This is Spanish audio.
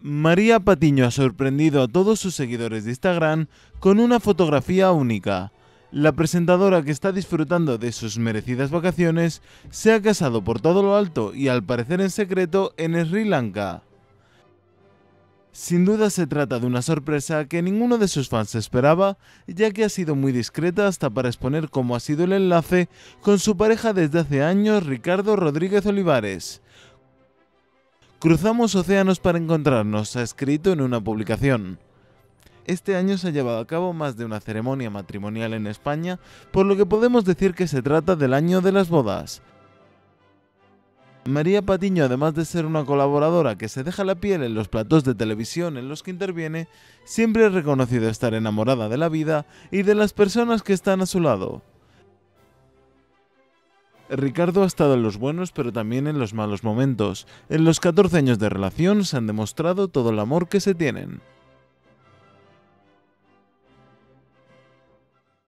María Patiño ha sorprendido a todos sus seguidores de Instagram con una fotografía única. La presentadora, que está disfrutando de sus merecidas vacaciones, se ha casado por todo lo alto y al parecer en secreto en Sri Lanka. Sin duda se trata de una sorpresa que ninguno de sus fans esperaba, ya que ha sido muy discreta hasta para exponer cómo ha sido el enlace con su pareja desde hace años, Ricardo Rodríguez Olivares. "Cruzamos océanos para encontrarnos", ha escrito en una publicación. Este año se ha llevado a cabo más de una ceremonia matrimonial en España, por lo que podemos decir que se trata del año de las bodas. María Patiño, además de ser una colaboradora que se deja la piel en los platós de televisión en los que interviene, siempre ha reconocido estar enamorada de la vida y de las personas que están a su lado. Ricardo ha estado en los buenos pero también en los malos momentos. En los 14 años de relación se han demostrado todo el amor que se tienen.